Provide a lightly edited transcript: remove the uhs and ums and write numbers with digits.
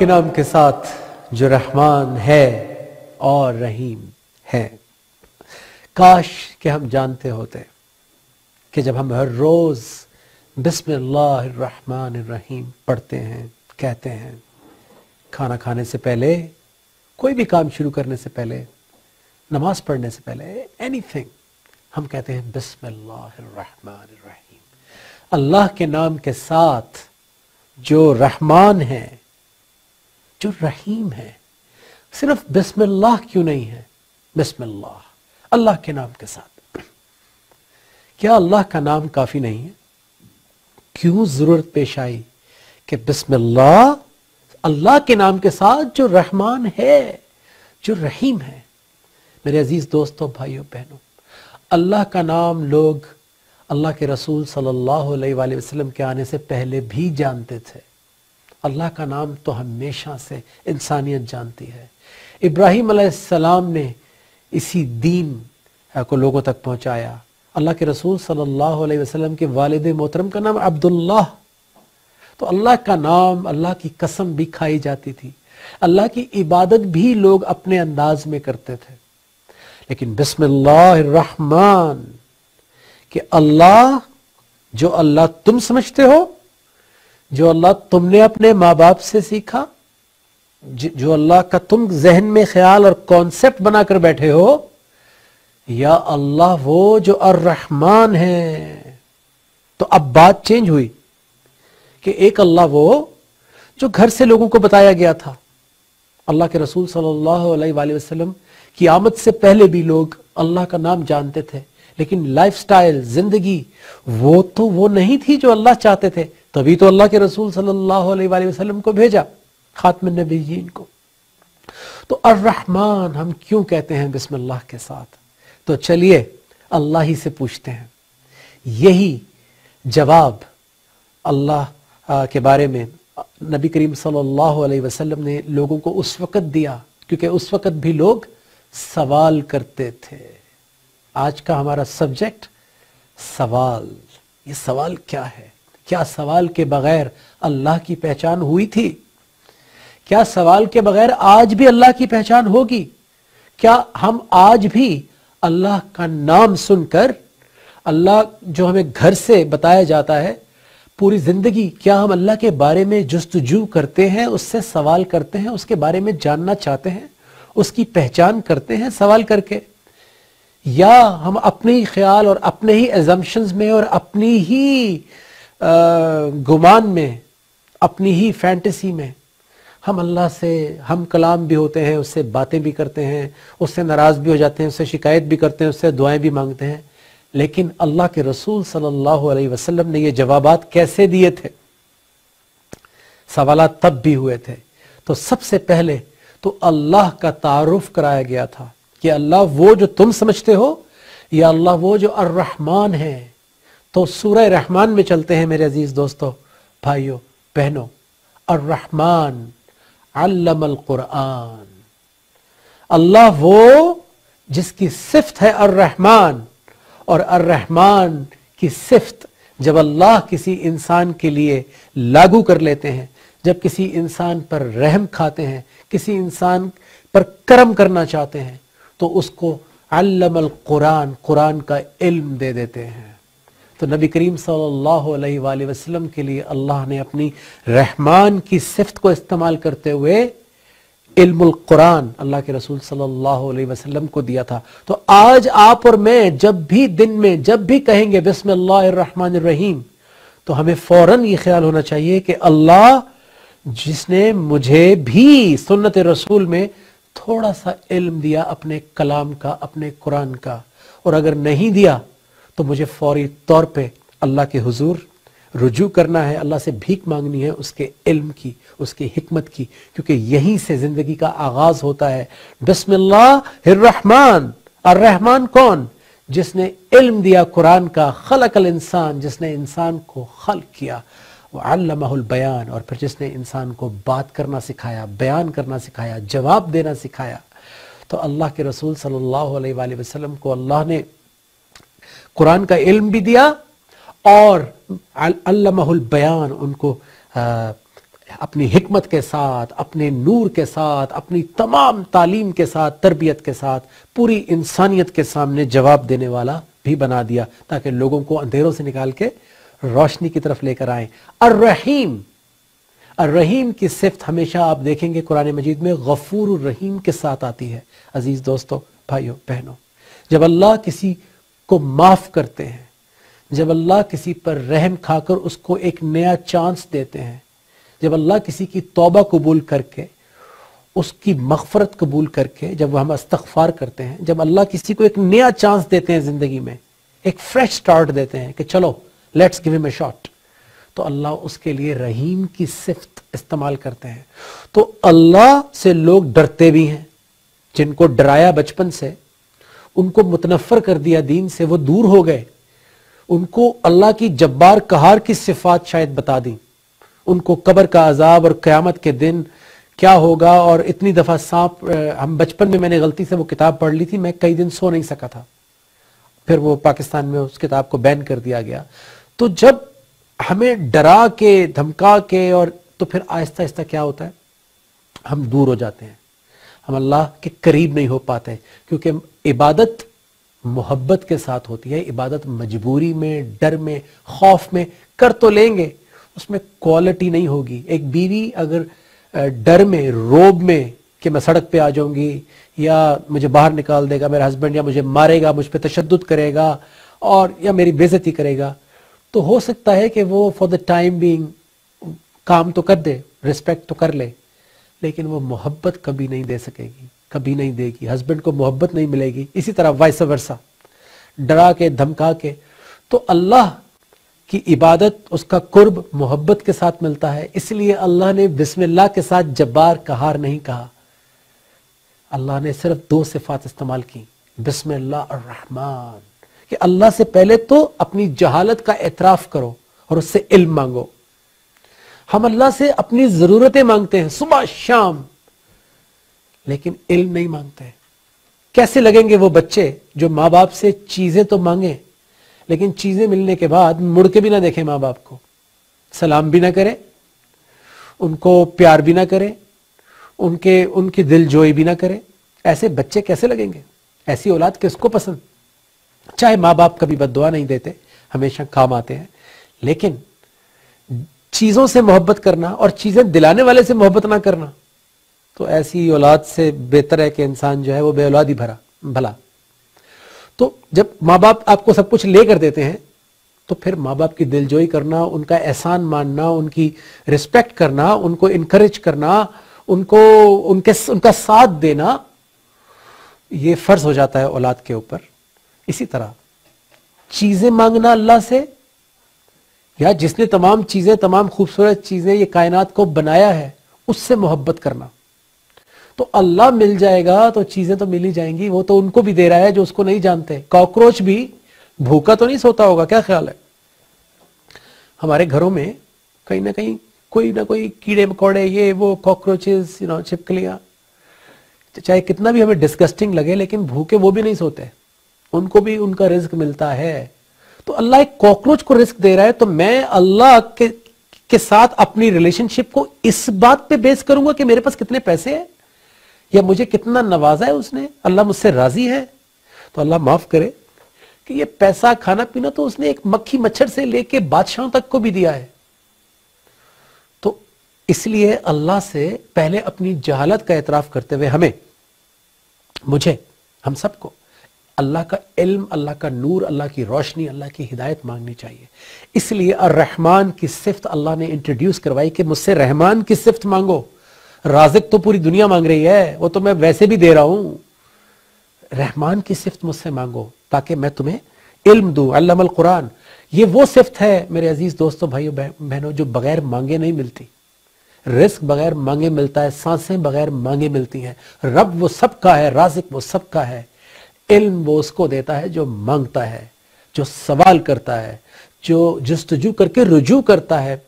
के नाम के साथ जो रहमान है और रहीम है। काश कि हम जानते होते कि जब हम हर रोज़ बिस्मिल्लाहिर्रहमानिर्रहीम पढ़ते हैं, कहते हैं, खाना खाने से पहले, कोई भी काम शुरू करने से पहले, नमाज पढ़ने से पहले, एनीथिंग, हम कहते हैं बिस्मिल्लाहिर्रहमानिर्रहीम। अल्लाह के नाम के साथ जो रहमान है, जो रहीम है, सिर्फ बिस्मिल्लाह क्यों नहीं है? बिस्मिल्लाह, अल्लाह के नाम के साथ। क्या अल्लाह का नाम काफ़ी नहीं है? क्यों ज़रूरत पेश आई कि बिस्मिल्लाह, अल्लाह के नाम के साथ जो रहमान है, जो रहीम है। मेरे अजीज़ दोस्तों, भाइयों, बहनों, अल्लाह का नाम लोग अल्लाह के रसूल सल्लल्लाहु अलैहि वसल्लम के आने से पहले भी जानते थे। अल्लाह का नाम तो हमेशा से इंसानियत जानती है। इब्राहीम अलैहिस्सलाम ने इसी दीन को लोगों तक पहुँचाया। अल्लाह के रसूल सल्लल्लाहु अलैहि वसल्लम के वालिद मोहतरम का नाम अब्दुल्लाह, तो अल्लाह का नाम, अल्लाह की कसम भी खाई जाती थी, अल्लाह की इबादत भी लोग अपने अंदाज में करते थे। लेकिन बिस्मिल्लाहिर्रहमान, कि अल्लाह, जो अल्लाह तुम समझते हो, जो अल्लाह तुमने अपने माँ बाप से सीखा, जो अल्लाह का तुम जहन में ख्याल और कॉन्सेप्ट बनाकर बैठे हो, या अल्लाह वो जो अर्रहमान है। तो अब बात चेंज हुई कि एक अल्लाह वो जो घर से लोगों को बताया गया था। अल्लाह के रसूल सल्लल्लाहु अलैहि वसल्लम की आमद से पहले भी लोग अल्लाह का नाम जानते थे, लेकिन लाइफस्टाइल, जिंदगी, वो तो वो नहीं थी जो अल्लाह चाहते थे। तभी तो अल्लाह के रसूल सल्लल्लाहु अलैहि वसल्लम को भेजा, खातमुन नबीय्यीन को। तो अर्रहमान हम क्यों कहते हैं बिस्मिल्लाह के साथ? तो चलिए अल्लाह ही से पूछते हैं। यही जवाब अल्लाह के बारे में नबी करीम सल्लल्लाहु अलैहि वसल्लम ने लोगों को उस वक़्त दिया, क्योंकि उस वक़्त भी लोग सवाल करते थे। आज का हमारा सब्जेक्ट सवाल। ये सवाल क्या है? क्या सवाल के बगैर अल्लाह की पहचान हुई थी? क्या सवाल के बगैर आज भी अल्लाह की पहचान होगी? क्या हम आज भी अल्लाह का नाम सुनकर, अल्लाह जो हमें घर से बताया जाता है पूरी जिंदगी, क्या हम अल्लाह के बारे में जुस्तजू करते हैं, उससे सवाल करते हैं, उसके बारे में जानना चाहते हैं, उसकी पहचान करते हैं सवाल करके? या हम अपने ही ख्याल और अपने ही एजम्पशंस में और अपनी ही गुमान में, अपनी ही फैंटेसी में हम अल्लाह से हम कलाम भी होते हैं, उससे बातें भी करते हैं, उससे नाराज़ भी हो जाते हैं, उससे शिकायत भी करते हैं, उससे दुआएं भी मांगते हैं। लेकिन अल्लाह के रसूल सल्लल्लाहु अलैहि वसल्लम ने ये जवाबात कैसे दिए थे? सवालात तब भी हुए थे। तो सबसे पहले तो अल्लाह का तारुफ कराया गया था कि अल्लाह वो जो तुम समझते हो, या अल्लाह वो जो अर्रहमान है। तो सूरह रहमान में चलते हैं मेरे अजीज़ दोस्तों, भाइयों, बहनों। अर्रहमान अल्लमल कुरान, अल्लाह वो जिसकी सिफ्त है अर्रहमान, और अर्रहमान की सिफ्त जब अल्लाह किसी इंसान के लिए लागू कर लेते हैं, जब किसी इंसान पर रहम खाते हैं, किसी इंसान पर करम करना चाहते हैं, तो उसको अल्लमल कुरान, कुरान का इल्म दे देते हैं। तो नबी करीम सल्लल्लाहु अलैहि वसल्लम के लिए अल्लाह ने अपनी रहमान की सिफ्त को इस्तेमाल करते हुए इल्मुल कुरान अल्लाह के रसूल सल्लल्लाहु अलैहि वसल्लम को दिया था। तो आज आप और मैं जब भी दिन में जब भी कहेंगे बिस्मिल्लाहिर्रहमानिर्रहीम, तो हमें फौरन ये ख्याल होना चाहिए कि अल्लाह जिसने मुझे भी सुन्नत रसूल में थोड़ा सा इल्म दिया अपने कलाम का, अपने कुरान का, और अगर नहीं दिया तो मुझे फौरी तौर पे अल्लाह के हुजूर रुजू करना है, अल्लाह से भीख मांगनी है उसके इल्म की, उसकी हिकमत की, क्योंकि यहीं से जिंदगी का आगाज होता है। बिस्मिल्लाहिर्रहमान, अर्रहमान कौन? जिसने इल्म दिया कुरान का, खलकल इंसान, जिसने इंसान को खल्क किया, अल्लमहुल बयान, और फिर जिसने इंसान को बात करना सिखाया, बयान करना सिखाया, जवाब देना सिखाया। तो अल्लाह के रसूल सल्लल्लाहु अलैहि वसल्लम को अल्लाह ने कुरान का इल्म भी दिया और अल्लमहुल बयान, उनको अपनी हिकमत के साथ, अपने नूर के साथ, अपनी तमाम तालीम के साथ, तरबियत के साथ पूरी इंसानियत के सामने जवाब देने वाला भी बना दिया ताकि लोगों को अंधेरों से निकाल के रोशनी की तरफ लेकर आए। अर्रहीम, अर्रहीम की सिफ्त हमेशा आप देखेंगे कुरान मजीद में गफूर रहीम के साथ आती है। अजीज दोस्तों, भाइयों, बहनों, जब अल्लाह किसी को माफ करते हैं, जब अल्लाह किसी पर रहम खाकर उसको एक नया चांस देते हैं, जब अल्लाह किसी की तौबा कबूल करके उसकी मगफरत कबूल करके, जब हम इस्तग़फ़ार करते हैं, जब अल्लाह किसी को एक नया चांस देते हैं ज़िंदगी में, एक फ्रेश स्टार्ट देते हैं कि चलो let's give him a shot, तो अल्लाह उसके लिए रहीम की सिफ्त इस्तेमाल करते हैं। तो अल्लाह से लोग डरते भी हैं, जिनको डराया बचपन से, उनको मुतनफ़र कर दिया दीन से, वो दूर हो गए, उनको अल्लाह की जब्बार कहार की सिफात शायद बता दी, उनको कब्र का अजाब और क़यामत के दिन क्या होगा और इतनी दफ़ा सांप। हम बचपन में, मैंने गलती से वो किताब पढ़ ली थी, मैं कई दिन सो नहीं सका था, फिर वो पाकिस्तान में उस किताब को बैन कर दिया गया। तो जब हमें डरा के, धमका के, और तो फिर आहिस्ता आहिस्ता क्या होता है, हम दूर हो जाते हैं, हम अल्लाह के करीब नहीं हो पाते, क्योंकि इबादत मोहब्बत के साथ होती है। इबादत मजबूरी में, डर में, खौफ में कर तो लेंगे, उसमें क्वालिटी नहीं होगी। एक बीवी अगर डर में, रोब में कि मैं सड़क पे आ जाऊंगी या मुझे बाहर निकाल देगा मेरा हस्बैंड, या मुझे मारेगा, मुझ पे तशद्दुद करेगा, और या मेरी बेइज्जती करेगा, तो हो सकता है कि वो फॉर द टाइम बीइंग काम तो कर दे, रिस्पेक्ट तो कर ले, लेकिन वो मोहब्बत कभी नहीं दे सकेगी, कभी नहीं देगी, हस्बैंड को मोहब्बत नहीं मिलेगी। इसी तरह वाइस वर्सा, डरा के, धमका के। तो अल्लाह की इबादत, उसका कुर्ब मोहब्बत के साथ मिलता है, इसलिए अल्लाह ने बिस्मिल्लाह के साथ जब्बार कहार नहीं कहा। अल्लाह ने सिर्फ दो सिफात इस्तेमाल की, बिस्मिल्लाह और रहमान, कि अल्लाह से पहले तो अपनी जहालत का एतराफ़ करो और उससे इल्म मांगो। हम अल्लाह से अपनी ज़रूरतें मांगते हैं सुबह शाम, लेकिन इल्म नहीं मांगते। कैसे लगेंगे वो बच्चे जो माँ बाप से चीज़ें तो मांगे लेकिन चीज़ें मिलने के बाद मुड़ के भी ना देखें माँ बाप को, सलाम भी ना करें, उनको प्यार भी ना करें, उनकी दिलजोई भी ना करें। ऐसे बच्चे कैसे लगेंगे? ऐसी औलाद किसको पसंद? चाहे माँ बाप कभी बद्दुआ नहीं देते, हमेशा काम आते हैं, लेकिन चीज़ों से मोहब्बत करना और चीज़ें दिलाने वाले से मोहब्बत ना करना, तो ऐसी औलाद से बेहतर है कि इंसान जो है वो बेऔलाद ही भला। तो जब माँ बाप आपको सब कुछ ले कर देते हैं, तो फिर माँ बाप की दिलजोई करना, उनका एहसान मानना, उनकी रिस्पेक्ट करना, उनको इनकरेज करना, उनका साथ देना, ये फर्ज हो जाता है औलाद के ऊपर। इसी तरह चीज़ें मांगना अल्लाह से, या जिसने तमाम चीज़ें, तमाम खूबसूरत चीज़ें, ये कायनात को बनाया है, उससे मोहब्बत करना। तो अल्लाह मिल जाएगा तो चीज़ें तो मिल ही जाएंगी, वो तो उनको भी दे रहा है जो उसको नहीं जानते। कॉकरोच भी भूखा तो नहीं सोता होगा, क्या ख्याल है? हमारे घरों में कहीं ना कहीं कोई ना कोई कीड़े मकोड़े, ये वो, कॉकरोचेस, छिपकलियाँ, चाहे कितना भी हमें डिस्गस्टिंग लगे, लेकिन भूखे वो भी नहीं सोते, उनको भी उनका रिस्क मिलता है। तो अल्लाह एक कॉकरोच को रिस्क दे रहा है, तो मैं अल्लाह के साथ अपनी रिलेशनशिप को इस बात पे बेस करूंगा कि मेरे पास कितने पैसे हैं, या मुझे कितना नवाजा है उसने, अल्लाह मुझसे राजी है। तो अल्लाह माफ करे कि ये पैसा, खाना पीना तो उसने एक मक्खी मच्छर से लेके बादशाहों तक को भी दिया है। तो इसलिए अल्लाह से पहले अपनी जहालत का एतराफ करते हुए हमें, मुझे, हम सबको अल्लाह का इल्म, अल्लाह का नूर, अल्लाह की रोशनी, अल्लाह की हिदायत मांगनी चाहिए। इसलिए अर्रहमान की सिफ्त अल्लाह ने इंट्रोड्यूस करवाई कि मुझसे रहमान की सिफ्त मांगो। राज़िक तो पूरी दुनिया मांग रही है, वो तो मैं वैसे भी दे रहा हूं, रहमान की सिफ्त मुझसे मांगो ताकि मैं तुम्हें इल्म दूं। अल्लमल कुरान, ये वो सिफ्त है मेरे अजीज दोस्तों, भाइयों, बहनों, जो बगैर मांगे नहीं मिलती। रिस्क बगैर मांगे मिलता है, सांसें बगैर मांगे मिलती हैं। रब वो सबका है, राज़िक वो सबका है, इल्म वो उसको देता है जो मांगता है, जो सवाल करता है, जो जस्तजू करके रुजू करता है।